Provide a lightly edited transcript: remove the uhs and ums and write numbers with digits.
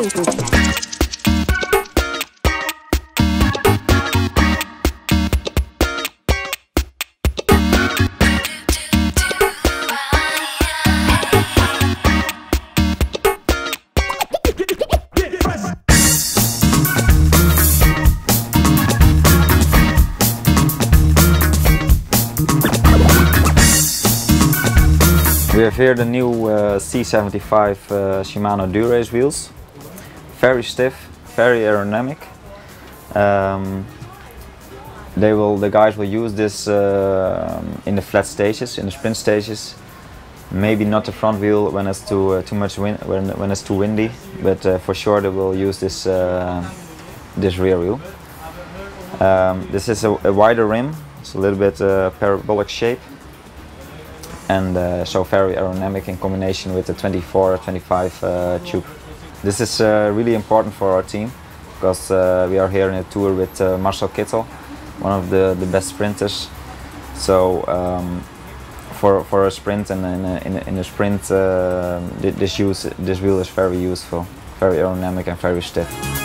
We have here the new C75 Shimano Dura Ace wheels. Very stiff, very aerodynamic. The guys will use this in the flat stages, in the sprint stages. Maybe not the front wheel when it's too windy, but for sure they will use this this rear wheel. This is a wider rim. It's a little bit parabolic shape. And so very aerodynamic in combination with the 24 or 25 tube. This is really important for our team because we are here in a tour with Marcel Kittel, one of the best sprinters. So for a sprint and in a sprint, this wheel is very useful, very aerodynamic and very stiff.